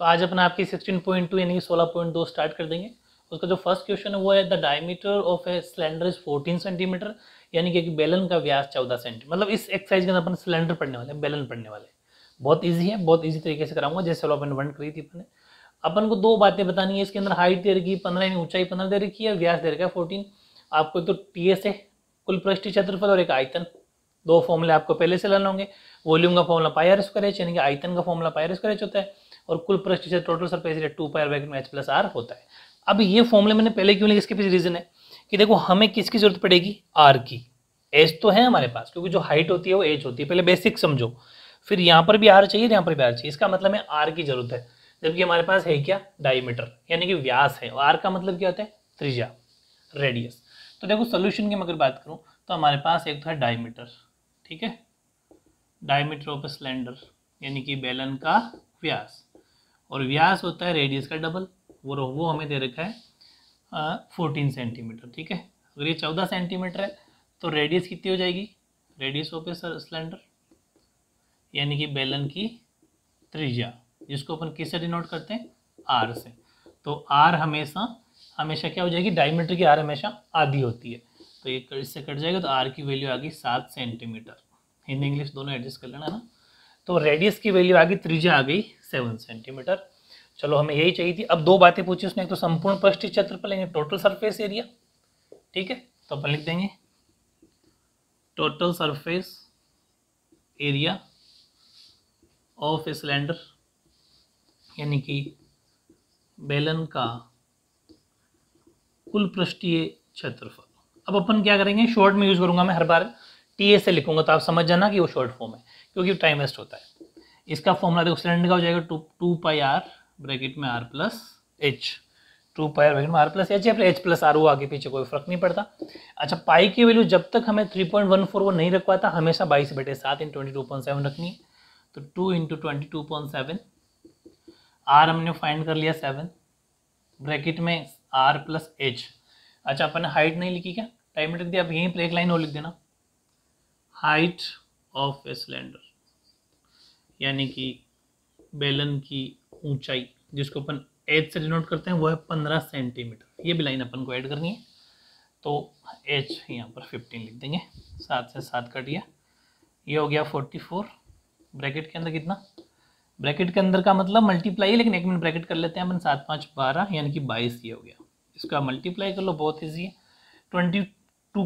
तो आज अपना आपकी 16.2 यानी 16.2 स्टार्ट कर देंगे। उसका जो फर्स्ट क्वेश्चन है वो है the diameter of a cylinder is 14 centimetre, यानी कि बेलन का व्यास 14 सेंटीमीटर। मतलब इस एक्सरसाइज के अंदर अपन सिलेंडर पढ़ने वाले हैं, बेलन पढ़ने वाले हैं। बहुत ईजी है, बहुत ईजी तरीके से कराऊंगा जैसे अपन 1 करी थी। अपन को दो बातें बतानी है इसके अंदर, हाइट दे रखी 15 यानी ऊंचाई 15 दे रखी है, व्यास दे रखा है 14। आपको तो टी एस है कुल पृष्ठीय क्षेत्रफल और एक आयतन, दो फॉर्मूले आपको पहले से लाना होंगे। वॉल्यूम का formula pi are square h, यानी कि आयतन का formula pi are square h होता है, और कुल पृष्ठीय क्षेत्र टोटल सरफेस एरिया 2 पाई आर/h+r होता है। अब ये फॉर्मूले मैंने पहले क्यों लिया, इसके पीछे रीजन है कि देखो हमें किसकी जरूरत पड़ेगी, आर की। एच तो है हमारे पास क्योंकि जो हाइट होती है वो एच होती है, पहले बेसिक समझो, फिर यहाँ पर भी आर चाहिए, यहाँ पर भी आर चाहिए, इसका मतलब है आर की जरूरत है। जबकि हमारे पास है क्या, डायमीटर यानी कि व्यास है, आर का मतलब क्या होता है, त्रिज्या, रेडियस। तो देखो सोल्यूशन की मगर बात करूँ तो हमारे पास एक था डायमीटर, ठीक है, डायमीटर ऑफ सिलेंडर यानी कि बेलन का व्यास, और व्यास होता है रेडियस का डबल, वो हमें दे रखा है 14 सेंटीमीटर। ठीक है, अगर ये 14 सेंटीमीटर है तो रेडियस कितनी हो जाएगी, रेडियस ऑफ सिलेंडर यानी कि बेलन की त्रिज्या, जिसको अपन किससे डिनोट करते हैं, आर से। तो आर हमेशा क्या हो जाएगी, डायमीटर की आर हमेशा आधी होती है, तो ये इससे कट जाएगा, तो आर की वैल्यू आ गई 7 सेंटीमीटर। हिंदी इंग्लिश दोनों एडजस्ट कर लेना ना। तो रेडियस की वैल्यू आ गई, त्रिज्या आ गई 7 सेंटीमीटर। चलो हमें यही चाहिए थी। अब दो बातें पूछी उसने, एक तो संपूर्ण पृष्ठीय क्षेत्रफल यानी टोटल सरफेस एरिया, ठीक है, तो अपन लिख देंगे total surface area of a cylinder यानी कि बेलन का कुल पृष्ठीय क्षेत्रफल। अब अपन क्या करेंगे, शॉर्ट में यूज करूंगा मैं हर बार, टी ए से लिखूंगा तो आप समझ जाना कि वो शॉर्ट फॉर्म है क्योंकि टाइम वेस्ट होता है। इसका फॉर्मूला देखो, सिलेंडर का हो जाएगा 2 पाई आर/h, 2 पाई आर/h या फिर h+r, वो आगे पीछे कोई फर्क नहीं पड़ता। अच्छा, पाई की वैल्यू जब तक हमें 3.14 वो नहीं रखवाता, हमेशा 22/7 × 22.7 रखनी है, तो 2 × 22.7, आर हमने फाइंड कर लिया 7, ब्रैकेट में r+h। अच्छा, अपन हाइट नहीं लिखी क्या, टाइम रख दिया, आप यहीं पर एक लाइन और लिख देना, हाइट ऑफ ए सिलेंडर यानी कि बेलन की ऊंचाई, जिसको अपन h से डिनोट करते हैं, वो है 15 सेंटीमीटर। ये भी लाइन अपन को ऐड करनी है, तो h यहाँ पर 15 लिख देंगे, 7 से 7 कट गया, ये हो गया 44। ब्रैकेट के अंदर कितना, ब्रैकेट के अंदर का मतलब मल्टीप्लाई है, लेकिन एक मिनट ब्रैकेट कर लेते हैं अपन, 7×5 = 12 यानी कि 22, ये हो गया। इसका मल्टीप्लाई कर लो, बहुत ईजी है। 22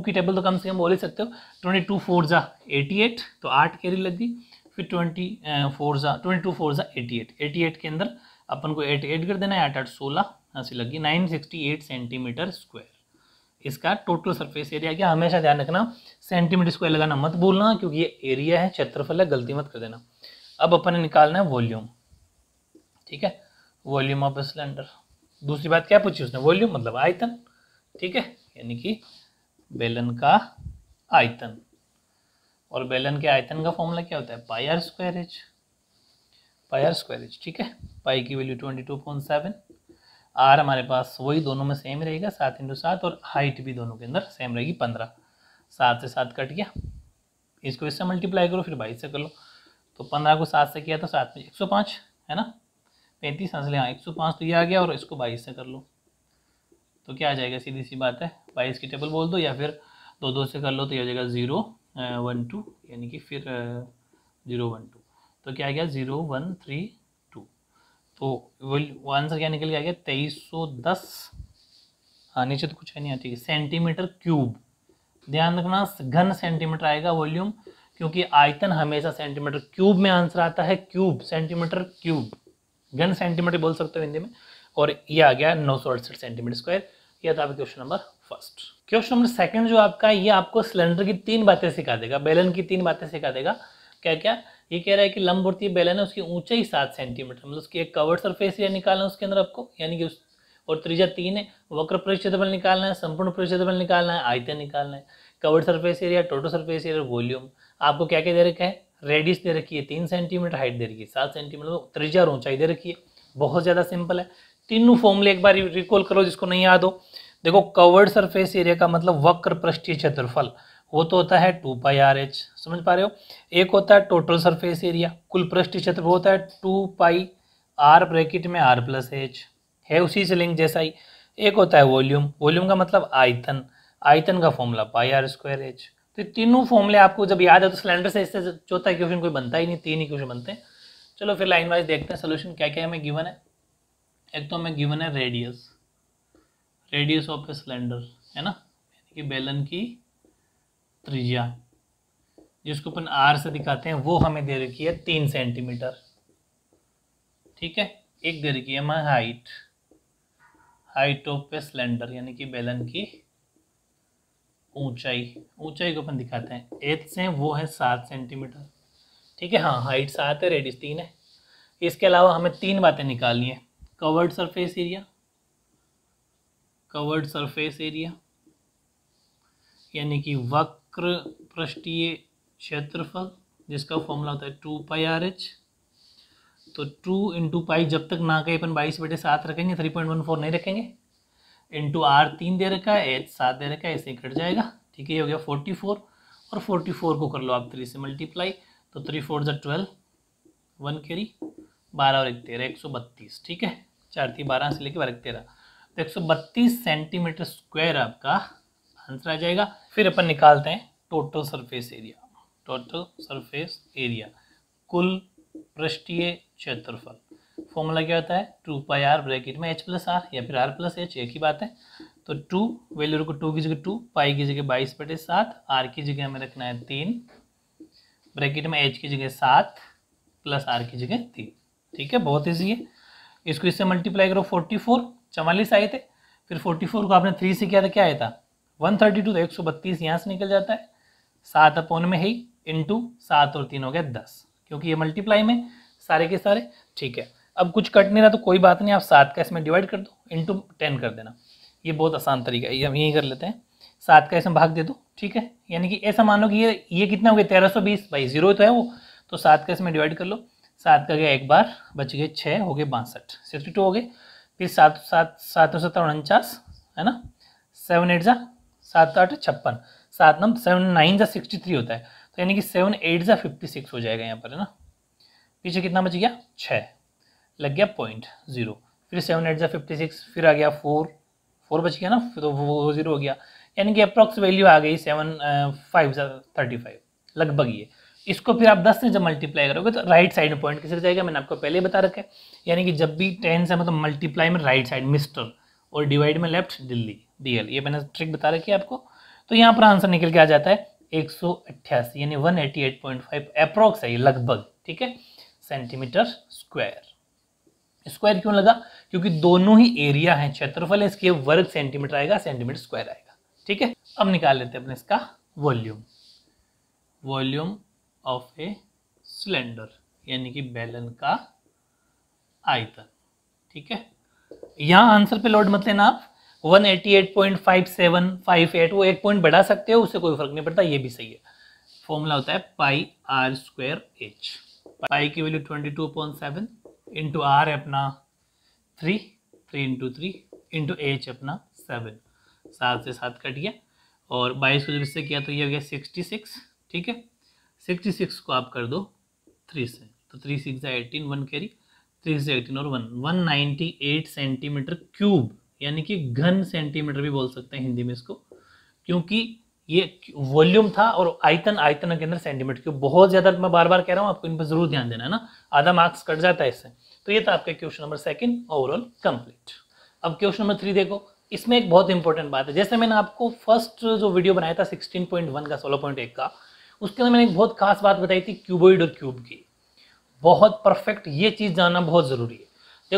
की टेबल तो कम से कम बोल ही सकते हो, 22 × 4 = 88, तो 8 कैरी लग गई, फिर 22 × 4 = 88, 88 के अंदर अपन को 8 ऐड कर देना है, 8 8 16, ऐसी लगी 968 सेंटीमीटर स्क्वायर। इसका टोटल सरफेस एरिया क्या, हमेशा ध्यान रखना सेंटीमीटर स्क्वायर लगाना मत भूलना क्योंकि ये एरिया है, क्षेत्रफल है, गलती मत कर देना। अब अपन ने निकालना है वॉल्यूम, ठीक है, वॉल्यूम ऑफ सिलेंडर। दूसरी बात क्या पूछी उसने, वॉल्यूम मतलब आयतन, ठीक है, यानी कि बेलन का आयतन, और बेलन के आयतन का फॉर्मूला क्या होता है, pi are square H, pi are square h, ठीक है। पाई की वैल्यू 22.7, आर हमारे पास वही दोनों में सेम रहेगा 7 × 7, और हाइट भी दोनों के अंदर सेम रहेगी 15, 7 से 7 कट गया, इसको इससे मल्टीप्लाई करो, फिर 22 से कर लो, तो 15 को 7 से किया तो 7 में 105 है ना, 35 हंस लें, 105 तो ये आ गया, और इसको 22 से कर लो तो क्या आ जाएगा, सीधी सी बात है 22 की टेबल बोल दो, या फिर 2 2 से कर लो तो ये हो जाएगा 0 1 2, यानी कि फिर 0 1 2, तो क्या आ गया 0 1 3 2। तो वो आंसर क्या निकल के आ गया, 2310, हाँ नीचे तो कुछ है नहीं है, ठीक है, सेंटीमीटर क्यूब। ध्यान रखना घन सेंटीमीटर आएगा वॉल्यूम, क्योंकि आयतन हमेशा सेंटीमीटर क्यूब में आंसर आता है, क्यूब, सेंटीमीटर क्यूब, घन सेंटीमीटर बोल सकते हो हिंदी में। और ये आ गया 968 सेंटीमीटर स्क्वायर। यह था आपका question number first. Question number second जो आपका, ये आपको सिलेंडर की 3 बातें सिखा देगा, बेलन की 3 बातें सिखा देगा। क्या क्या ये कह रहा है कि लंबवर्तीय बेलन है, उसकी ऊंचाई 7 सेंटीमीटर, मतलब उसकी एक कवर्ड सरफेस एरिया निकालना है उसके अंदर आपको, यानी कि और त्रिज्या 3 है, वक्र पृष्ठफल निकालना है, संपूर्ण पृष्ठफल निकालना है, आयतन निकालना है, curved surface area, total surface area, volume. आपको क्या क्या दे रखा है, रेडियस दे रखी है 3 सेंटीमीटर, हाइट दे रखी है 7 सेंटीमीटर, त्रिज्या और ऊंचाई दे रखी है। बहुत ज़्यादा सिंपल है, तीनों फॉर्मूले एक बार रिकॉल करो जिसको नहीं याद हो। देखो कवर्ड सरफेस एरिया का मतलब वक्र पृष्ठीय क्षेत्रफल, वो तो होता है 2 पाई आर एच, समझ पा रहे हो। एक होता है टोटल सरफेस एरिया, कुल पृष्ठीय क्षेत्रफल होता है 2 पाई आर ब्रैकेट में आर प्लस एच है उसी से लिंक जैसा ही। एक होता है वॉल्यूम, वॉल्यूम का मतलब आयतन, आयतन का formula pi are square h. तो तीनों फॉर्मूले आपको जब याद है तो सिलेंडर से इससे चौथा इक्वेशन कोई बनता ही नहीं, तीन इक्वेशन बनते हैं। चलो फिर लाइन वाइज देखते हैं सोल्यूशन क्या क्या हमें गिवन है। एक तो हमें गिवन है radius, radius of a cylinder है ना, यानी कि बेलन की त्रिज्या जिसको अपन आर से दिखाते हैं वो हमें दे रखी है 3 सेंटीमीटर, ठीक है। एक दे रखी है हमें height, height of a cylinder यानी कि बेलन की ऊंचाई, ऊंचाई को अपन दिखाते हैं एच से, वो है 7 सेंटीमीटर, ठीक है। हाँ हाइट 7 है, रेडियस 3 है। इसके अलावा हमें तीन बातें निकालनी है, curved surface area, curved surface area यानी कि वक्र पृष्ठीय क्षेत्रफल जिसका फॉर्मूला होता है 2 पाई आर एच। तो 2 × पाई जब तक ना कहीं अपन 22/7 रखेंगे, 3.14 नहीं रखेंगे, इंटू आर 3 दे रखा है, एच 7 दे रखा है, ऐसे कट जाएगा, ठीक है। ये हो गया 44 और 44 को कर लो आप 3 से मल्टीप्लाई, तो 3×4 = 12, 1 कैरी 12 और 1 13, 132, ठीक है। 4×3 12 से लेकर 12×13, तो 132 सेंटीमीटर स्क्वायर आपका आंसर आ जाएगा। फिर अपन निकालते हैं total surface area, total surface area कुल पृष्ठीय क्षेत्रफल, फॉर्मूला क्या होता है 2 पाई आर ब्रैकेट में एच प्लस आर या फिर आर प्लस एच, एक ही बात है। तो 2 वैल्यू रखो, 2 की जगह 2, पाई की जगह 22/7, आर की जगह हमें रखना है 3, ब्रैकेट में एच की जगह 7 प्लस आर की जगह 3, ठीक है। बहुत ईजी है, इसको इससे मल्टीप्लाई करो। 44 44 आए थे, फिर 44 को आपने 3 से किया था, क्या आया था 132, तो 132 यहाँ से निकल जाता है, 7/9 में ही, इंटू 7 और 3 हो गया 10, क्योंकि ये मल्टीप्लाई में सारे के सारे, ठीक है। अब कुछ कट नहीं रहा तो कोई बात नहीं, आप 7 का इसमें डिवाइड कर दो, इंटू 10 कर देना, ये बहुत आसान तरीका है, ये हम यहीं कर लेते हैं। 7 का इसमें भाग दे दो, ठीक है, यानी कि ऐसा मानो कि ये कितना हो गया 1320, भाई 0 तो है वो, तो 7 का इसमें डिवाइड कर लो, 7 का गया एक बार, बच गए 6 हो गए 62, 62 हो गए, फिर 7 7 7 7 49 है ना, 7 8 7 8 56, 7 9 7 9 63 होता है, तो यानी कि 7 8 56 हो जाएगा यहाँ पर, है ना। पीछे कितना बच गया 6, लग गया 0.0, फिर 7 8 56, फिर आ गया 4 4 बच गया ना, तो वो 0 हो गया, यानी कि अप्रॉक्स वैल्यू आ गई 7 5 35 लगभग ये। इसको फिर आप 10 से जब मल्टीप्लाई करोगे तो राइट साइड में पॉइंट किसर जाएगा, मैंने आपको पहले बता रखा है, यानी कि जब भी 10 से मतलब मल्टीप्लाई में राइट साइड मिस्टर और डिवाइड में लेफ्ट दिल्ली DL, ये मैंने ट्रिक बता रखी है आपको। तो यहाँ पर आंसर निकल के आ जाता है 188 यानी 188.5 अप्रॉक्स है ये लगभग, ठीक है, सेंटीमीटर स्क्वायर। स्क्वायर क्यों लगा, क्योंकि दोनों ही एरिया है, क्षेत्रफल है, इसके वर्ग सेंटीमीटर आएगा, सेंटीमीटर स्क्वायर आएगा, ठीक है। अब निकाल लेते हैं अपने इसका volume, volume of a cylinder यानी कि बेलन का आयतन, ठीक है। यहाँ आंसर पे लोड मत लेना आप, 188.5758 वो एक पॉइंट बढ़ा सकते हो, उससे कोई फर्क नहीं पड़ता, ये भी सही है। फॉर्मूला होता है पाई आर स्क्वायर एच, पाई की वैल्यू 22/7 इंटू आर अपना 3 3 × 3 इंटू एच अपना 7 7 से 7 कट गया, और 22 को जब इससे किया तो ये हो गया 66, ठीक है। 66 को आप कर दो 3 से, तो 3 6 18, 1 कैरी, 3 से 18 और 1 198 सेंटीमीटर क्यूब यानी कि घन सेंटीमीटर भी बोल सकते हैं हिंदी में इसको, क्योंकि ये वॉल्यूम था और आयतन, आयतन के अंदर सेंटीमीटर क्यूब। बहुत ज़्यादा मैं बार बार कह रहा हूँ, आपको इन पर जरूर ध्यान देना है ना, आधा मार्क्स कट जाता है इससे। तो ये था आपका क्वेश्चन नंबर 2 ओवरऑल कंप्लीट। अब क्वेश्चन नंबर 3 देखो, इसमें एक बहुत इंपॉर्टेंट बात है, जैसे मैंने आपको फर्स्ट जो वीडियो बनाया था 16.1 का, 16.1 का, उसके अंदर मैंने एक बहुत खास बात बताई थी क्यूबॉइड और क्यूब की, बहुत परफेक्ट, ये चीज़ जानना बहुत ज़रूरी है।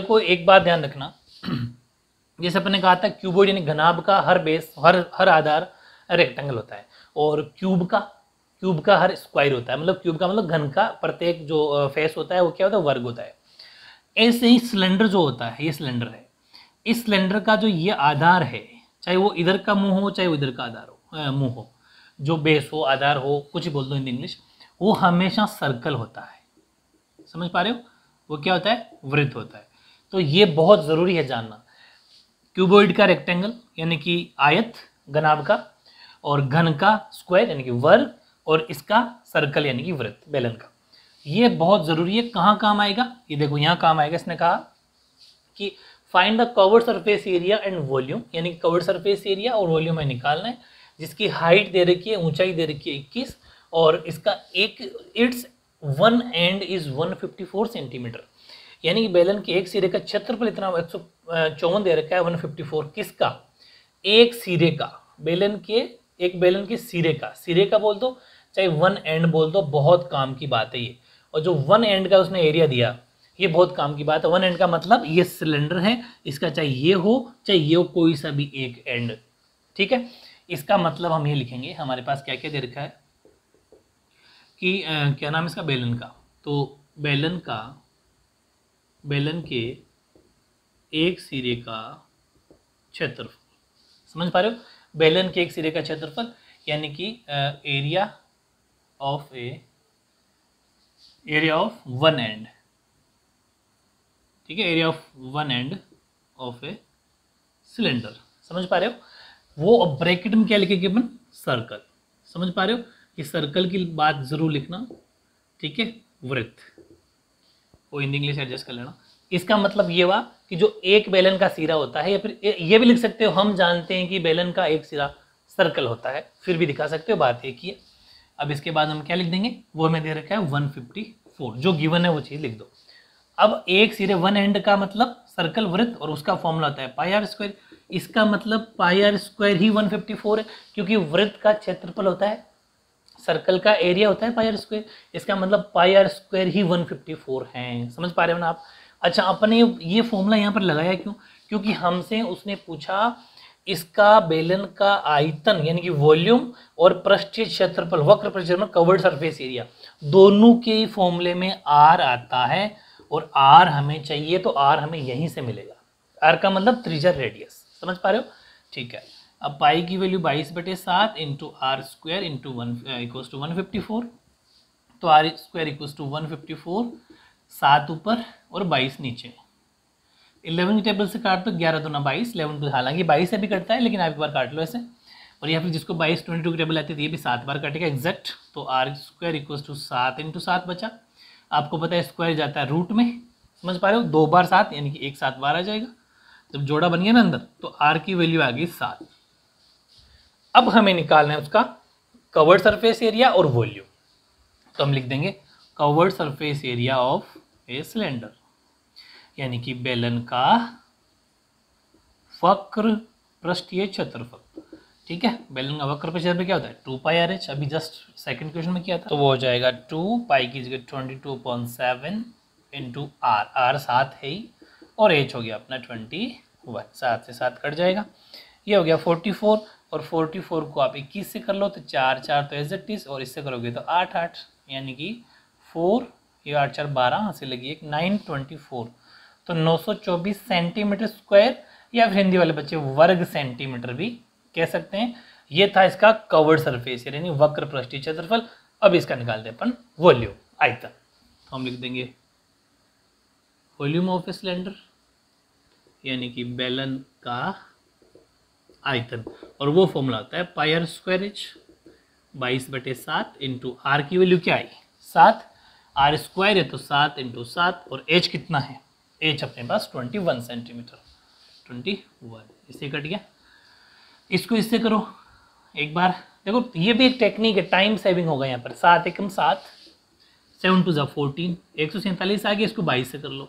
देखो एक बात ध्यान रखना, जैसे अपने कहा था क्यूबॉइड यानी घनाभ का हर बेस, हर आधार रेक्टेंगल होता है, और क्यूब का हर स्क्वायर होता है, मतलब क्यूब का मतलब घन का प्रत्येक जो फेस होता है वो क्या होता है वर्ग होता है। ऐसे ही सिलेंडर जो होता है, ये सिलेंडर है, इस सिलेंडर का जो ये आधार है, चाहे वो इधर का मुंह हो, चाहे वो इधर का आधार हो मुँह हो, जो बेस हो, आधार हो, कुछ बोल दो इन इंग्लिश, वो हमेशा सर्कल होता है, समझ पा रहे हो, वो क्या होता है वृत्त होता है। तो ये बहुत ज़रूरी है जानना, क्यूबॉइड का रेक्टेंगल यानी कि आयत घनाभ का, और घन का स्क्वायर यानी कि वर्ग, और इसका सर्कल यानी कि वृत्त बेलन का, ये बहुत ज़रूरी है। कहाँ काम आएगा? ये देखो यहाँ काम आएगा। इसने कहा कि find the curved surface area and volume, यानी कि कवर्ड सरफेस एरिया और वॉल्यूम में निकालना है, जिसकी हाइट दे रखी है, ऊंचाई दे रखी है 21 और इसका एक its one end is 154 centimetre, यानी कि बेलन के एक सिरे का क्षेत्रफल इतना 154 दे रखा है 154 किसका? एक सिरे का, बेलन के एक बेलन के सिरे का बोल दो चाहे वन एंड बोल दो, बहुत काम की बात है ये। और जो वन एंड का उसने एरिया दिया ये बहुत काम की बात है। वन एंड का मतलब ये सिलेंडर है, इसका चाहे ये हो कोई सा भी एक एंड, ठीक है। इसका मतलब हम ये लिखेंगे, हमारे पास क्या क्या दे रखा है कि क्या नाम इसका, बेलन का। तो बेलन का, बेलन के एक सिरे का क्षेत्रफल, समझ पा रहे हो, बेलन के एक सिरे का क्षेत्रफल यानी कि एरिया ऑफ वन एंड, ठीक है, area of one end of a cylinder, समझ पा रहे हो। वो अब ब्रैकेट में क्या लिखेंगे अपन? सर्कल, समझ पा रहे हो, ये सर्कल की बात जरूर लिखना, ठीक है, वृत्त, वो हिंदी इंग्लिश एडजस्ट कर लेना। इसका मतलब ये हुआ कि जो एक बेलन का सिरा होता है, या फिर ये भी लिख सकते हो, हम जानते हैं कि बेलन का एक सिरा सर्कल होता है, फिर भी दिखा सकते हो, बात एक ही है। अब इसके बाद हम क्या लिख देंगे, वो हमें दे रखा है 154, जो गिवन है वो चीज़ लिख दो। अब एक सिरे वन एंड का मतलब सर्कल वृत्त, और उसका फॉर्मूला होता है πr²। इसका मतलब πr² ही 154 है, क्योंकि वृत्त का क्षेत्रफल होता है, सर्कल का एरिया होता है πr²। इसका मतलब πr² ही 154 हैं, समझ पा रहे हो ना आप। अच्छा, अपने ये फॉर्मूला यहाँ पर लगाया क्यों? क्योंकि हमसे उसने पूछा इसका बेलन का आयतन यानी कि वॉल्यूम और पृष्ठीय क्षेत्रफल, वक्र प्रक्षेपण, कवर्ड सरफेस एरिया, दोनों के फॉर्मूले में r आता है और r हमें चाहिए, तो r हमें यहीं से मिलेगा। r का मतलब त्रिज्या, रेडियस, समझ पा रहे हो, ठीक है। अब पाई की value 22/7 into r² into 1 equals to 154, तो r² इक्वल्स टू 154, 7 ऊपर और 22 नीचे। 11 की टेबल से काट दो, 11 दूना 22, 11 को, हालांकि 22 से भी कटता है लेकिन आप एक बार काट लो ऐसे। और या फिर जिसको 22 22 की टेबल आती है ये भी 7 बार कटेगा एग्जैक्ट। तो r² इक्वल्स टू 7 इंटू 7 बचा, आपको पता है स्क्वायर जाता है रूट में, समझ पा रहे हो, 2 बार 7 यानी कि एक 7 बार आ जाएगा। जब जोड़ा बन गया ना अंदर, तो r की वैल्यू आ गई 7। अब हमें निकालना है उसका कवर्ड सरफेस एरिया और वॉल्यूम, तो हम लिख देंगे curved surface area of a cylinder, यानी कि बेलन का वक्र पृष्ठीय क्षेत्रफल, ठीक है। बेलन का वक्र पृष्ठीय क्या होता है? 2πrh, अभी जस्ट सेकंड क्वेश्चन में किया था। तो वो हो जाएगा 2π की जगह 22/7 इंटू आर 7 है ही, और h हो गया अपना 21, 7 से 7 कट जाएगा, ये हो गया 44, और 44 को आप 21 से कर लो तो 4 4, तो 31, और इससे करोगे तो 8 8, यानी कि 4, ये 8 4 12, यहाँ से लगी एक 924, तो 924 सेंटीमीटर स्क्वायर, या फिर हिंदी वाले बच्चे वर्ग सेंटीमीटर भी कह सकते हैं। ये था इसका कवर्ड सरफेस यानी वक्र पृष्ठीय क्षेत्रफल। अब इसका निकालते हैं अपन वॉल्यूम, आयतन, तो हम लिख देंगे वॉल्यूम ऑफ ए सिलेंडर यानी कि बेलन का आयतन, और वो फॉर्मूला होता है πr²h 22/7 इंटू आर की वैल्यू क्या आई 7, r² है तो 7 इंटू 7, और h कितना है? h अपने पास 21 सेंटीमीटर, 21 इससे कट गया, इसको इससे करो एक बार। देखो ये भी एक टेक्निक है, टाइम सेविंग होगा यहाँ पर, 7 एकम 7, 7 2 14, 147 आ गया, इसको 22 से कर लो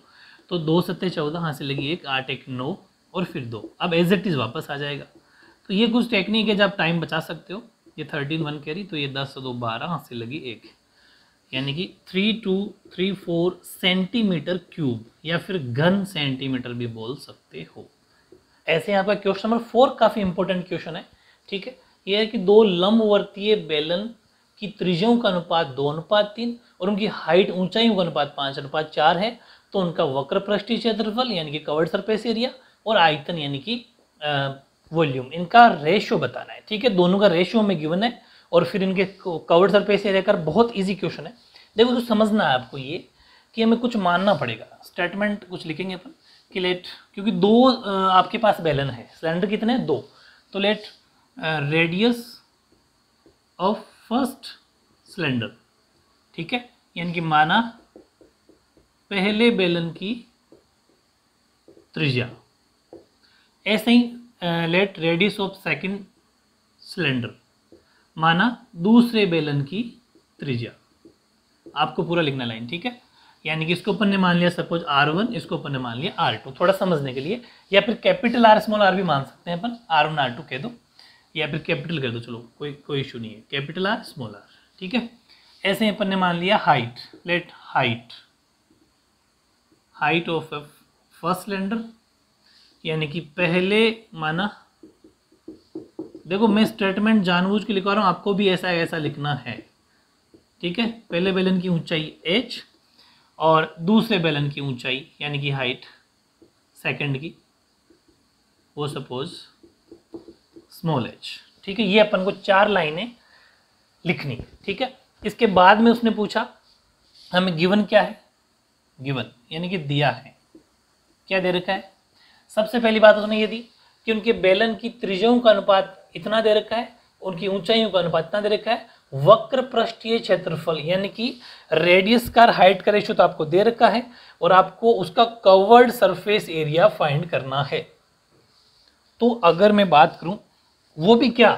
तो 2 7 14, हाँ से लगी एक 8 1 9, और फिर 2, अब एग्जैक्ट वापस आ जाएगा। तो ये कुछ टेक्निक है जब टाइम बचा सकते हो। ये 13 1 कैरी, तो ये 10 2 12, हाँ से लगी एक, यानी कि 3234 सेंटीमीटर क्यूब, या फिर घन सेंटीमीटर भी बोल सकते हो। ऐसे आपका क्वेश्चन नंबर 4 काफ़ी इंपॉर्टेंट क्वेश्चन है, ठीक है। ये है कि दो लंबवर्तीय बेलन की त्रिज्यों का अनुपात 2:3 और उनकी हाइट ऊंचाइयों का अनुपात 5:4 है, तो उनका वक्र पृष्ठीय क्षेत्रफल यानी कि कवर्ड सरफेस एरिया और आयतन यानी कि वॉल्यूम, इनका रेशियो बताना है, ठीक है। दोनों का रेशियो में गिवन है, और फिर इनके कवर्ड सरफेस एरिया का बहुत ईजी क्वेश्चन है। देखो तो समझना है आपको ये कि हमें कुछ मानना पड़ेगा, स्टेटमेंट कुछ लिखेंगे अपन कि लेट, क्योंकि दो आपके पास बेलन है, सिलेंडर कितने हैं? 2, तो let radius of first cylinder, ठीक है, यानी कि माना पहले बेलन की त्रिज्या। ऐसे ही let radius of second cylinder माना दूसरे बेलन की त्रिज्या। आपको पूरा लिखना लाइन, ठीक है। यानी कि इसको अपन ने मान लिया सपोज R1, इसको अपन ने मान लिया R2, थोड़ा समझने के लिए, या फिर कैपिटल R स्मॉल r भी मान सकते हैं अपन, R1 R2 कह दो या फिर कैपिटल कर दो, चलो कोई इशू नहीं है, कैपिटल R स्मॉल r, ठीक है। ऐसे ही अपन ने मान लिया height, let height of first cylinder, यानी कि पहले माना, देखो मैं स्टेटमेंट जानबूझ के लिखवा रहा हूँ, आपको भी ऐसा ऐसा लिखना है, ठीक है। पहले बेलन की ऊंचाई h और दूसरे बेलन की ऊंचाई यानी कि हाइट सेकंड की वो सपोज स्मॉल h, ठीक है। ये अपन को चार लाइनें लिखनी, ठीक है। इसके बाद में उसने पूछा हमें गिवन क्या है, गिवन यानी कि दिया है, क्या दे रखा है। सबसे पहली बात उसने ये दी कि उनके बेलन की त्रिज्याओं का अनुपात इतना दे रखा है, उनकी ऊंचाइयों का अनुपात इतना दे रखा है, वक्र पृष्ठीय क्षेत्रफल यानी कि रेडियस का हाइट का रेशियो तो आपको दे रखा है, और आपको उसका कवर्ड सरफेस एरिया फाइंड करना है। तो अगर मैं बात करूं वो भी क्या,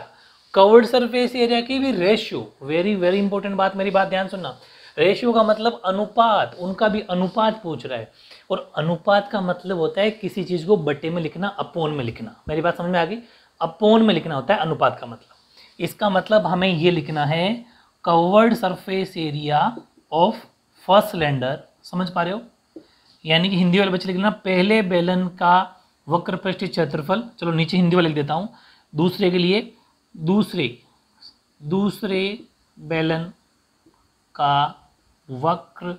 कवर्ड सरफेस एरिया की भी रेशियो, वेरी वेरी इंपॉर्टेंट बात, मेरी बात ध्यान सुनना। रेशियो का मतलब अनुपात, उनका भी अनुपात पूछ रहा है, और अनुपात का मतलब होता है किसी चीज को बटे में लिखना, अपोन में लिखना। मेरी बात समझ में आ गई, अपोन में लिखना होता है अनुपात का मतलब। इसका मतलब हमें ये लिखना है curved surface area of first cylinder, समझ पा रहे हो, यानी कि हिंदी वाले बच्चे लिखना पहले बेलन का वक्र पृष्ठीय क्षेत्रफल, चलो नीचे हिंदी वाले लिख देता हूँ, दूसरे के लिए दूसरे बेलन का वक्र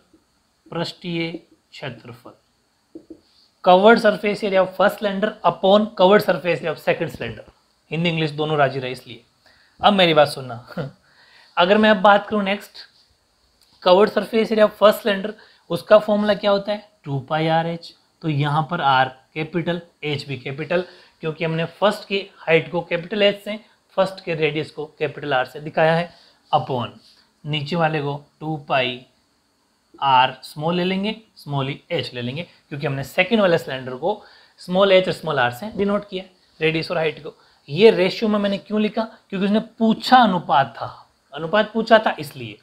पृष्ठीय क्षेत्रफल, curved surface area of first cylinder upon curved surface area of second cylinder, Hindi English दोनों राजी रहे इसलिए। अब मेरी बात सुनना, अगर मैं अब बात करूं next curved surface area of first cylinder, उसका फॉर्मूला क्या होता है 2πRh, तो यहाँ पर r कैपिटल, h भी कैपिटल, क्योंकि हमने फर्स्ट की हाइट को कैपिटल h से, फर्स्ट के रेडियस को कैपिटल r से दिखाया है, अपॉन नीचे वाले को 2πr स्मॉल ले लेंगे, स्मॉल ही h ले लेंगे, क्योंकि हमने सेकेंड वाले सिलेंडर को स्मॉल h और स्मॉल r से डिनोट किया रेडियस और हाइट को। ये रेशियो में मैंने क्यों लिखा, क्योंकि उसने पूछा अनुपात था, अनुपात पूछा था इसलिए।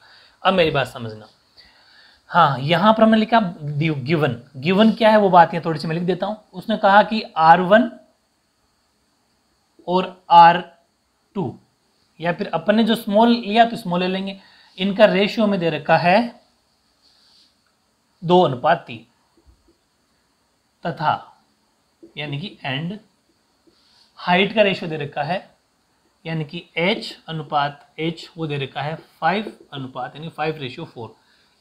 अब मेरी बात समझना, हाँ यहाँ पर हमने लिखा गिवन, गिवन क्या है वो बात है थोड़ी सी मैं लिख देता हूं। उसने कहा कि R1 और R2 या फिर अपन ने जो स्मॉल लिया तो स्मॉल ले लेंगे, इनका रेशियो में दे रखा है 2:3 तथा यानी कि एंड हाइट का रेशियो दे रखा है यानी कि h अनुपात h वो दे रखा है 5:4 यानी 5:4।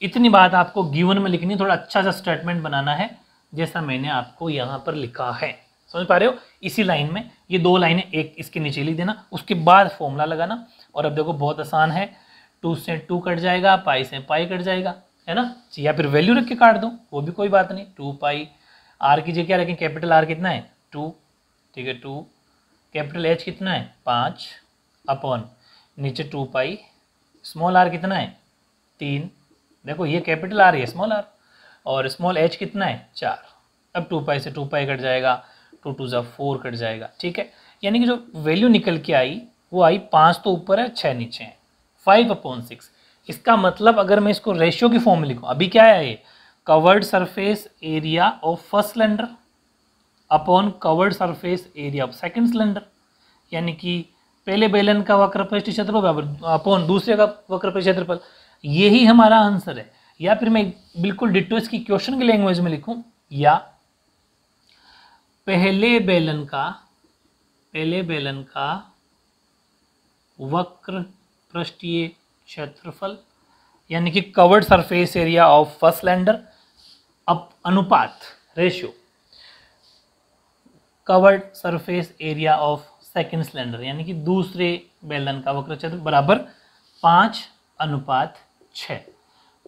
इतनी बात आपको गिवन में लिखनी, थोड़ा अच्छा सा स्टेटमेंट बनाना है जैसा मैंने आपको यहाँ पर लिखा है, समझ पा रहे हो। इसी लाइन में ये दो लाइनें एक इसके नीचे लिख देना, उसके बाद फॉर्मूला लगाना। और अब देखो बहुत आसान है, 2 से 2 कट जाएगा, पाई से पाई कट जाएगा, है ना, या फिर वैल्यू रख के काट दो वो भी कोई बात नहीं। 2πr की जगह क्या रखें, कैपिटल आर कितना है 2, ठीक है, 2 कैपिटल H कितना है 5 अपॉन नीचे 2π स्मॉल r कितना है 3, देखो ये कैपिटल R है स्मॉल r, और स्मॉल h कितना है 4। अब 2π से 2π कट जाएगा, 2 2 4 कट जाएगा, ठीक है। यानी कि जो वैल्यू निकल के आई वो आई 5 तो ऊपर है 6 नीचे है 5:6। इसका मतलब अगर मैं इसको रेशियो की फॉर्म में लिखूँ, अभी क्या है ये curved surface area of first cylinder upon curved surface area of second cylinder, यानी कि पहले बेलन का वक्र पृष्ठीय क्षेत्रफल अपॉन दूसरे का वक्र पृष्ठीय क्षेत्रफल, यही हमारा आंसर है। या फिर मैं बिल्कुल डिट्टो इसकी क्वेश्चन की लैंग्वेज में लिखूं, या पहले बेलन का वक्र पृष्ठीय क्षेत्रफल यानी कि curved surface area of first cylinder up अनुपात ratio curved surface area of second cylinder यानी कि दूसरे बेलन का वक्र क्षेत्र बराबर 5:6।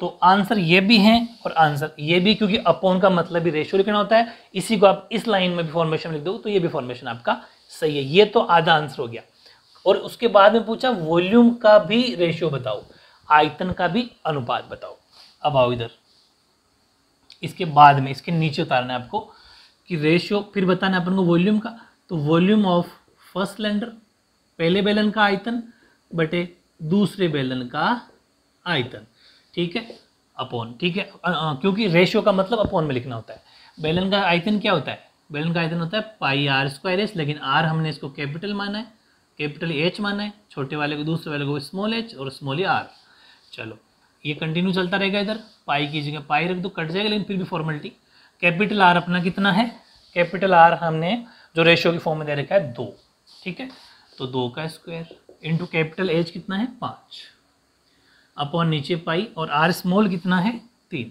तो आंसर ये भी है और आंसर ये भी, क्योंकि अपॉन का मतलब भी रेशियो लिखना होता है। इसी को आप इस लाइन में भी फॉर्मेशन लिख दो तो ये भी फॉर्मेशन आपका सही है। ये तो आधा आंसर हो गया। और उसके बाद में पूछा वॉल्यूम का भी रेशियो बताओ, आयतन का भी अनुपात बताओ। अब आओ इधर, इसके बाद में इसके नीचे उतारना है आपको कि रेशियो, फिर बताना है अपन को वॉल्यूम का, तो वॉल्यूम ऑफ फर्स्ट सिलेंडर पहले बेलन का आयतन बटे दूसरे बेलन का आयतन, ठीक है, अपॉन, ठीक है, क्योंकि रेशियो का मतलब अपॉन में लिखना होता है। बेलन का आयतन क्या होता है? बेलन का आयतन होता है पाई आर स्क्वायर एच, लेकिन आर हमने इसको कैपिटल माना है, कैपिटल एच माना है, छोटे वाले को, दूसरे वाले को स्मॉल एच और स्मॉल आर। चलो ये कंटिन्यू चलता रहेगा, इधर पाई की जगह पाई रख दो, कट जाएगा, लेकिन फिर भी फॉर्मेलिटी। कैपिटल आर अपना कितना है? कैपिटल आर हमने जो रेशियो के फॉर्म में दे रखा है 2, ठीक है, तो 2 का स्क्वायर इंटू कैपिटल एच कितना है 5 अपॉन नीचे पाई, और आर स्मॉल कितना है 3,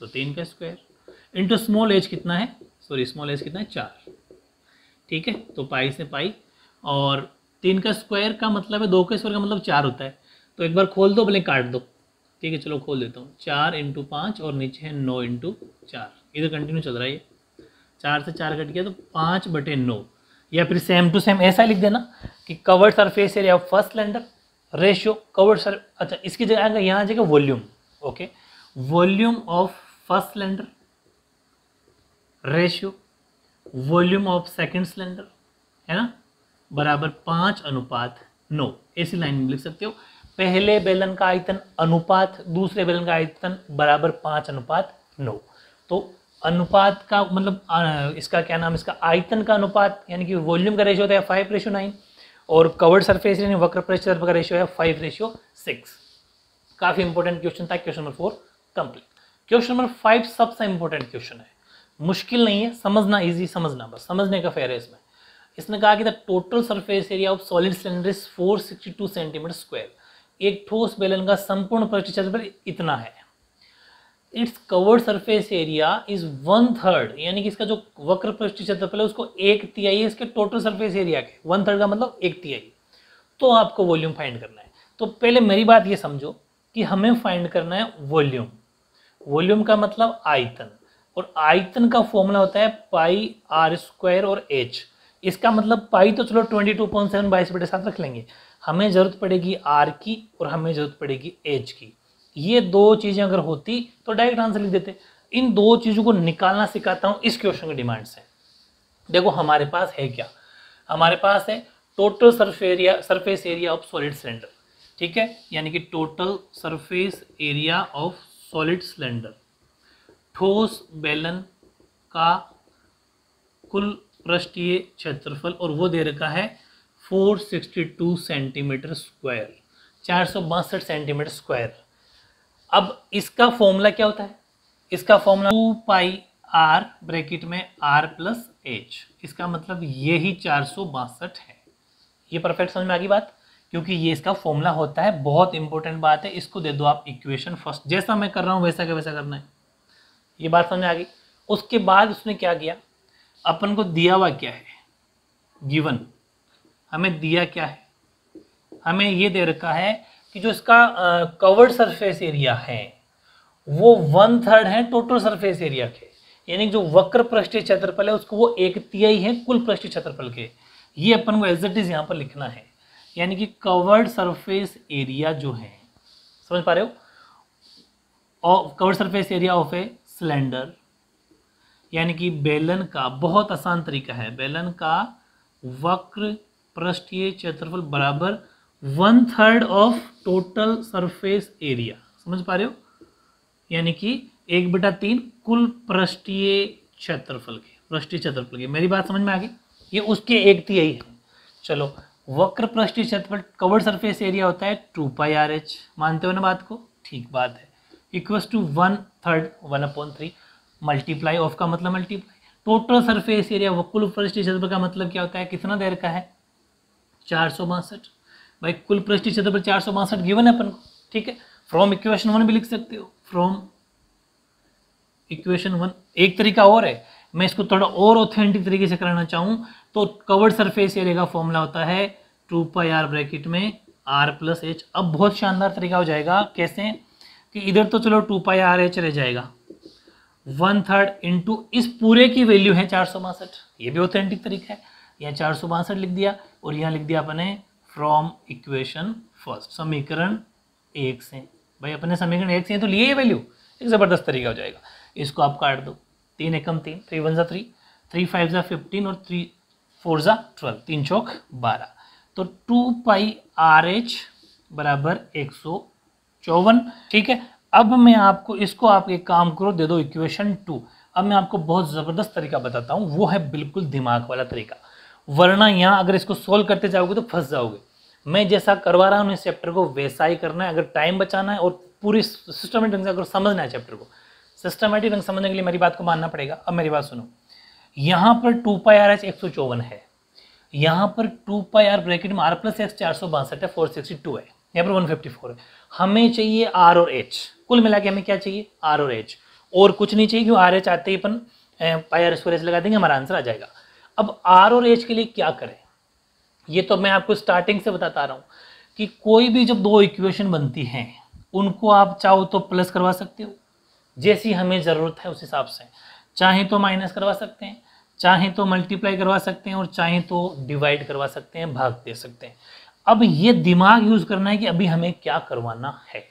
तो 3 का स्क्वायर इंटू स्मॉल एच कितना है, सॉरी स्मॉल एच कितना है 4, ठीक है, तो पाई से पाई, और 3 का स्क्वायर का मतलब है, 2 का स्क्वायर का मतलब 4 होता है, तो एक बार खोल दो भले काट दो, ठीक है, चलो खोल देता हूँ, 4 इंटू 5 और नीचे है 9 इंटू 4, इधर कंटिन्यू चल रहा है ये, 4 से 4 कट गया तो 5/9, या फिर सेम टू सेम ऐसा लिख देना कि curved surface area of first cylinder ratio curved sir, अच्छा इसकी जगह आएगा, यहाँ आ जाएगा volume, okay, volume of first cylinder ratio volume of second cylinder, है ना, बराबर 5:9, ऐसी लाइन में लिख सकते हो। पहले बेलन का आयतन अनुपात दूसरे बेलन का आयतन बराबर 5:9, तो अनुपात का मतलब इसका क्या नाम, इसका आयतन का अनुपात, यानी कि वॉल्यूम का रेशियो होता है 5:9, और कवर्ड सरफेस यानी वक्र परिसर का रेशियो है 5:6। काफ़ी इंपॉर्टेंट क्वेश्चन था, question number 4 complete. Question number 5 सबसे इंपॉर्टेंट क्वेश्चन है, मुश्किल नहीं है, समझना इजी, समझना बस, समझने का फेयर है इसमें। इसने कहा कि the total surface area of solid cylinder is 462 centimetre square, एक ठोस बेलन का संपूर्ण परिसर पर इतना है, it's curved surface area is 1/3, यानी कि इसका जो वक्र पृष्ठीय क्षेत्रफल है उसको 1/3 इसके टोटल सरफेस एरिया के, 1/3 का मतलब 1/3, तो आपको वॉल्यूम फाइंड करना है। तो पहले मेरी बात ये समझो कि हमें फाइंड करना है वॉल्यूम, वॉल्यूम का मतलब आयतन, और आयतन का फॉर्मूला होता है पाई आर स्क्वायर और एच, इसका मतलब पाई तो चलो 22.7/7 रख लेंगे, हमें जरूरत पड़ेगी आर की और हमें जरूरत पड़ेगी एच की, ये दो चीज़ें अगर होती तो डायरेक्ट आंसर लिख देते। इन दो चीज़ों को निकालना सिखाता हूँ इस क्वेश्चन के डिमांड से। देखो हमारे पास है क्या, हमारे पास है total surface area of solid cylinder, ठीक है, यानी कि total surface area of solid cylinder, ठोस बेलन का कुल पृष्ठीय क्षेत्रफल, और वो दे रखा है 462 सेंटीमीटर स्क्वायर, 462 सेंटीमीटर स्क्वायर। अब इसका फॉर्मूला क्या होता है? इसका फॉर्मूला 2 पाई आर ब्रैकेट में आर प्लस एच, इसका मतलब ये ही 462 है। ये परफेक्ट समझ में आ गई बात, क्योंकि ये इसका फॉर्मूला होता है, बहुत इंपॉर्टेंट बात है, इसको दे दो आप इक्वेशन फर्स्ट, जैसा मैं कर रहा हूँ वैसा का वैसा करना है, ये बात समझ में आ गई। उसके बाद उसने क्या किया, अपन को दिया हुआ क्या है, गिवन, हमें दिया क्या है, हमें ये दे रखा है कि जो इसका कवर्ड सरफेस एरिया है वो 1/3 है टोटल सरफेस एरिया के, यानी जो वक्र पृष्ठीय क्षेत्रफल है उसको वो 1/3 है कुल पृष्ठीय क्षेत्रफल के। ये अपन को एज इट इज यहाँ पर लिखना है, यानी कि कवर्ड सरफेस एरिया जो है, समझ पा रहे हो, curved surface area of a cylinder, यानी कि बेलन का, बहुत आसान तरीका है, बेलन का वक्र पृष्ठीय क्षेत्रफल बराबर 1/3 ऑफ टोटल सरफेस एरिया, समझ पा रहे हो, यानी कि 1/3 कुल पृष्ठीय क्षेत्रफल के, पृष्ठीय क्षेत्रफल के। मेरी बात समझ में आ गई, ये उसके 1/3 है। चलो वक्र पृष्ठीय क्षेत्रफल कवर्ड सरफेस एरिया होता है 2 पाई आर एच, मानते हो ना बात को, ठीक बात है, इक्वल्स टू 1/3 1/3 मल्टीप्लाई, ऑफ का मतलब मल्टीप्लाई, टोटल सरफेस एरिया वो कुल पृष्ठीय क्षेत्रफल का मतलब क्या होता है, कितना देर का है 462 भाई, कुल पृष्ठीय क्षेत्रफल 462 गिवन है अपन को, ठीक है। फ्रॉम इक्वेशन 1 भी लिख सकते हो, फ्रॉम इक्वेशन 1। एक तरीका और है, मैं इसको थोड़ा और ऑथेंटिक तरीके से कराना चाहूँ तो कवर्ड सरफेस एरिया का फॉर्मूला होता है 2 पाई आर ब्रैकेट में आर प्लस एच। अब बहुत शानदार तरीका हो जाएगा, कैसे कि इधर तो चलो 2 पाई आर एच रह जाएगा, 1/3 इंटू इस पूरे की वैल्यू है 462, ये भी ऑथेंटिक तरीका है, यहाँ 462 लिख दिया और यहाँ लिख दिया अपने फ्रॉम इक्वेशन फर्स्ट, समीकरण 1 से। भाई अपने समीकरण एक से तो लिए वैल्यू, एक ज़बरदस्त तरीका हो जाएगा। इसको आप काट दो, 3 एकम 3, 3 वन सा 3, 3 5 सा 15 और 3 4 सा 12, 3 चौक 12। तो 2 पाई RH बराबर 154। ठीक है, अब मैं आपको इसको आप एक काम करो दे दो इक्वेशन 2। अब मैं आपको बहुत ज़बरदस्त तरीका बताता हूँ, वो है बिल्कुल दिमाग वाला तरीका, वरना यहाँ अगर इसको सोल्व करते जाओगे तो फंस जाओगे। मैं जैसा करवा रहा हूँ इस चैप्टर को वैसा ही करना है, अगर टाइम बचाना है और पूरी सिस्टमेटिक ढंग से अगर समझना है चैप्टर को, सिस्टमेटिक ढंग समझने के लिए मेरी बात को मानना पड़ेगा। अब मेरी बात सुनो, यहाँ पर 2 पाई RH 154 है, यहाँ पर 2 पाई R ब्रैकेट में R+X 462 है, 462 है, यहाँ पर 154 है। हमें चाहिए आर और एच, कुल मिला के हमें क्या चाहिए, आर और एच, और कुछ नहीं चाहिए, क्योंकि RH आते ही अपन पाई RH लगा देंगे, हमारा आंसर आ जाएगा। अब आर और एच के लिए क्या करें, ये तो मैं आपको स्टार्टिंग से बताता रहा हूँ कि कोई भी जब दो इक्वेशन बनती हैं उनको आप चाहो तो प्लस करवा सकते हो, जैसी हमें ज़रूरत है उस हिसाब से, चाहे तो माइनस करवा सकते हैं, चाहे तो मल्टीप्लाई करवा सकते हैं, और चाहे तो डिवाइड करवा सकते हैं, भाग दे सकते हैं। अब ये दिमाग यूज़ करना है कि अभी हमें क्या करवाना है।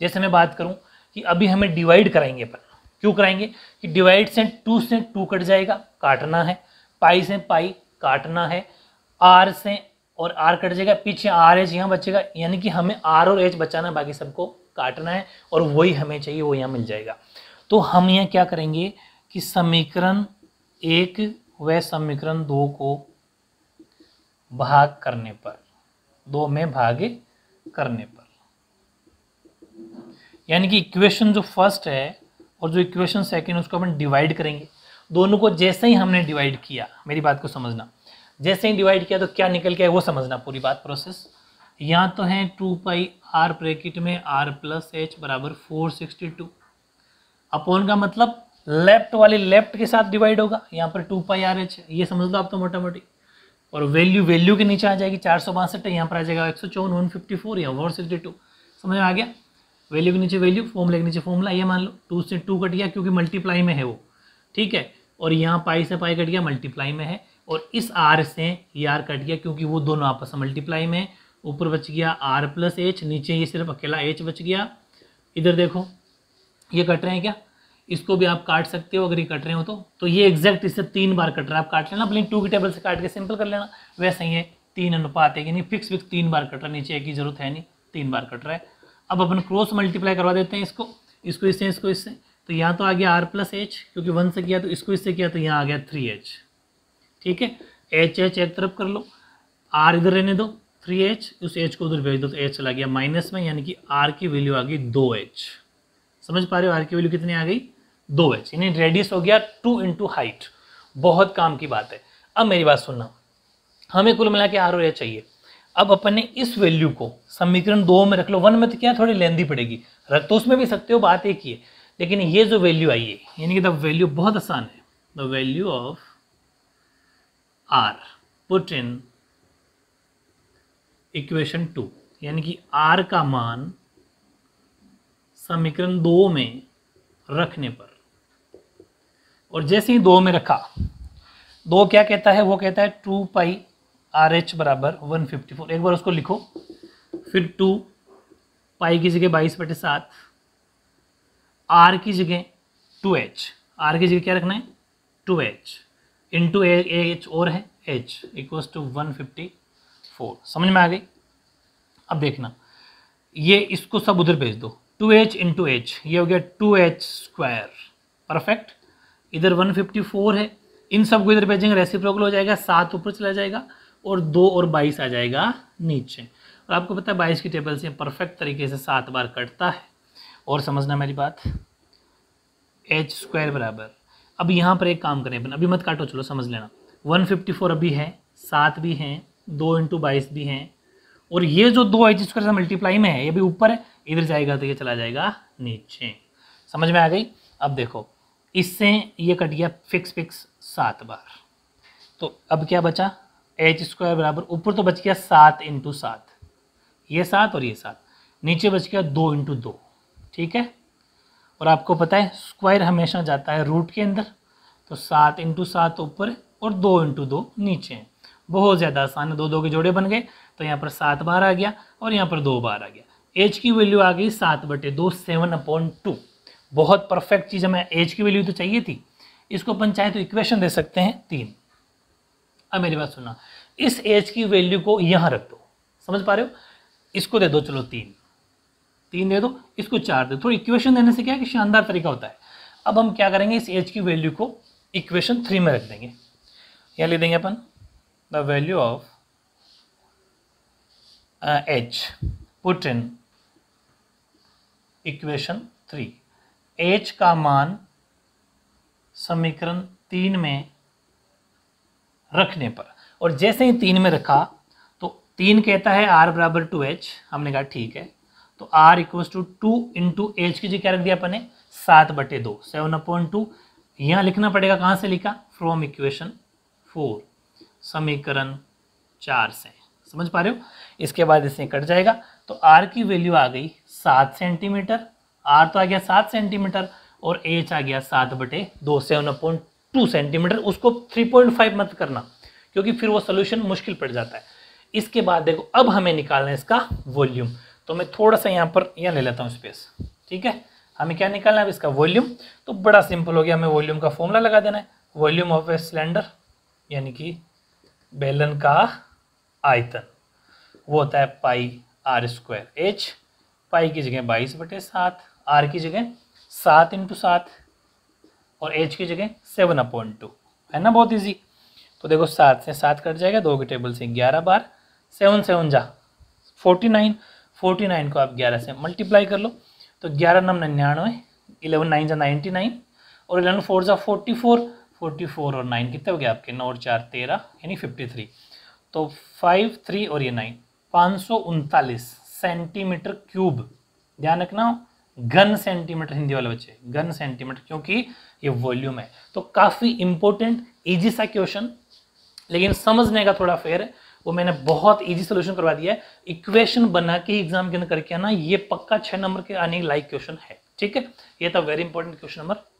जैसे मैं बात करूँ कि अभी हमें डिवाइड कराएंगे, पर क्यों कराएंगे कि डिवाइड से 2 कट जाएगा, काटना है, पाई से पाई काटना है, आर से और आर कट जाएगा, पीछे RH यहाँ बचेगा, यानी कि हमें आर और एच बचाना, बाकी सबको काटना है, और वही हमें चाहिए, वो यहाँ मिल जाएगा। तो हम यहाँ क्या करेंगे कि समीकरण 1 व समीकरण 2 को भाग करने पर, 2 में भागे करने पर, यानी कि इक्वेशन जो फर्स्ट है और जो इक्वेशन सेकेंड उसको अपन डिवाइड करेंगे। दोनों को जैसे ही हमने डिवाइड किया, मेरी बात को समझना, जैसे ही डिवाइड किया तो क्या निकल के है वो समझना, पूरी बात प्रोसेस। यहाँ तो है 2 पाई R ब्रैकेट में R+H बराबर 462, अपॉन का मतलब लेफ्ट वाले लेफ्ट के साथ डिवाइड होगा, यहाँ पर 2 पाई RH, ये समझ लो आप तो मोटा मोटी, और वैल्यू वैल्यू के नीचे आ जाएगी 462, यहाँ पर आ जाएगा 154, 154 या 462, समझ में आ गया। वैल्यू के नीचे वैल्यू, फॉर्मूले के नीचे फॉर्मूला, ये मान लो 2 से 2 कट गया क्योंकि मल्टीप्लाई में है वो, ठीक है, और यहाँ पाई से पाई कट गया, मल्टीप्लाई में है, और इस R से ये R कट गया क्योंकि वो दोनों आपस में मल्टीप्लाई में है। ऊपर बच गया R+H, नीचे ये सिर्फ अकेला H बच गया। इधर देखो ये कट रहे हैं क्या, इसको भी आप काट सकते हो अगर ये कट रहे हो तो ये एग्जैक्ट इससे 3 बार कट रहा है, आप काट लेना, अपनी 2 की टेबल से काट के सिंपल कर लेना। वैसे ही है 3 अनुपात है, यानी फिक्स विक्स 3 बार कट रहा है, नीचे एक की जरूरत है नहीं, 3 बार कट रहा है। अब अपन क्रॉस मल्टीप्लाई करवा देते हैं इसको, इसको इससे, इसको इससे, तो यहाँ तो आ गया R+H, क्योंकि 1 से किया तो इसको इससे किया तो यहाँ आ गया 3H, ठीक है, H एक तरफ कर लो, R इधर रहने दो, 3H, उस H को उधर भेज दो तो H चला गया माइनस में, यानी कि R की वैल्यू आ गई 2H, समझ पा रहे हो, R की वैल्यू कितनी आ गई 2H, यानी रेडियस हो गया 2 × हाइट। बहुत काम की बात है। अब मेरी बात सुनना, हमें कुल मिला के R और H चाहिए। अब अपन ने इस वैल्यू को समीकरण 2 में रख लो, 1 में तो क्या थोड़ी लेंदी पड़ेगी, रख तो उसमें भी सकते हो, बात एक ही है, लेकिन ये जो वैल्यू आई है यानी कि द वैल्यू बहुत आसान है, the value of R put in equation 2, यानी कि R का मान समीकरण 2 में रखने पर, और जैसे ही 2 में रखा, 2 क्या कहता है, वो कहता है 2 पाई RH बराबर 154, एक बार उसको लिखो, फिर 2 पाई की जगह 22/7, R की जगह 2H, R की जगह क्या रखना है 2H, इंटू H और है H इक्वल्स टू 154, समझ में आ गई। अब देखना, ये इसको सब उधर भेज दो, 2H × H, ये हो गया 2H², परफेक्ट। इधर 154 है, इन सब को इधर भेजेंगे, रेसिप्रोकल हो जाएगा, 7 ऊपर चला जाएगा और 2 और 22 आ जाएगा नीचे, और आपको पता है 22 की टेबल से परफेक्ट तरीके से 7 बार कटता है। और समझना मेरी बात, H² बराबर, अब यहाँ पर एक काम करें अपन, अभी मत काटो, चलो समझ लेना, 154 अभी है, 7 भी हैं, 2 × 22 भी हैं, और ये जो 2H² मल्टीप्लाई में है, ये भी ऊपर है, इधर जाएगा तो ये चला जाएगा नीचे, समझ में आ गई। अब देखो, इससे ये कट गया फिक्स फिक्स 7 बार, तो अब क्या बचा, H² बराबर, ऊपर तो बच गया 7 × 7, ये 7 और ये 7, नीचे बच गया 2 × 2, ठीक है, और आपको पता है स्क्वायर हमेशा जाता है रूट के अंदर, तो 7 × 7 ऊपर और 2 × 2 नीचे हैं। बहुत ज़्यादा आसान है, 2 2 के जोड़े बन गए, तो यहाँ पर 7 बार आ गया और यहाँ पर 2 बार आ गया, एच की वैल्यू आ गई 7/2 7/2। बहुत परफेक्ट चीज़, हमें एच की वैल्यू तो चाहिए थी, इसको अपन चाहे तो इक्वेशन दे सकते हैं 3। अब मेरी बात सुनना, इस एच की वैल्यू को यहाँ रख दो, समझ पा रहे हो, इसको दे दो, चलो 3 दे दो, इसको 4 दे दो। थोड़ी इक्वेशन देने से क्या है कि शानदार तरीका होता है। अब हम क्या करेंगे, इस एच की वैल्यू को इक्वेशन 3 में रख देंगे। यहाँ ले देंगे अपन the value of H, put in equation 3, एच का मान समीकरण 3 में रखने पर, और जैसे ही 3 में रखा तो 3 कहता है R = 2H, हमने कहा ठीक है, तो R = 2 इंटू एच की जी क्या रख दिया अपन ने 7/2 7/2। यहाँ लिखना पड़ेगा, कहाँ से लिखा, फ्रॉम इक्वेशन 4 समीकरण 4 से, समझ पा रहे हो। इसके बाद इसे कट जाएगा तो R की वैल्यू आ गई 7 सेंटीमीटर, R तो आ गया 7 सेंटीमीटर और H आ गया 7/2 7.2 सेंटीमीटर। उसको 3.5 मत करना क्योंकि फिर वो सोल्यूशन मुश्किल पड़ जाता है। इसके बाद देखो अब हमें निकालना है इसका वॉल्यूम, तो मैं थोड़ा सा यहाँ पर यहाँ ले लेता हूँ स्पेस, ठीक है। हमें क्या निकालना है अब, इसका वॉल्यूम, तो बड़ा सिंपल हो गया, हमें वॉल्यूम का फॉर्मूला लगा देना है, वॉल्यूम ऑफ ए सिलेंडर यानी कि बेलन का आयतन, वो होता है πr²h, पाई की जगह 22/7, आर की जगह 7 × 7 और एच की जगह 7/2, है ना, बहुत इजी। तो देखो 7 से 7 कट जाएगा, 2 के टेबल से 11 बार, 7 7 जा 49, 49 को आप 11 से मल्टीप्लाई कर लो तो 11 9 99, 11 9 जा 99 और 11 4 जा 44, 44 और 9 कितने हो गया आपके, 9 और 4 13 यानी 53, तो 5 3 और ये 9 539 सेंटीमीटर क्यूब। ध्यान रखना घन सेंटीमीटर, हिंदी वाले बच्चे घन सेंटीमीटर, क्योंकि ये वॉल्यूम है। तो काफ़ी इंपॉर्टेंट इजी सा क्वेश्चन, लेकिन समझने का थोड़ा फेयर है, वो मैंने बहुत इजी सोल्यूशन करवा दिया है। इक्वेशन बना के एग्जाम के अंदर करके आना, ये पक्का 6 नंबर के आने लायक क्वेश्चन है, ठीक है। ये था वेरी इंपॉर्टेंट क्वेश्चन नंबर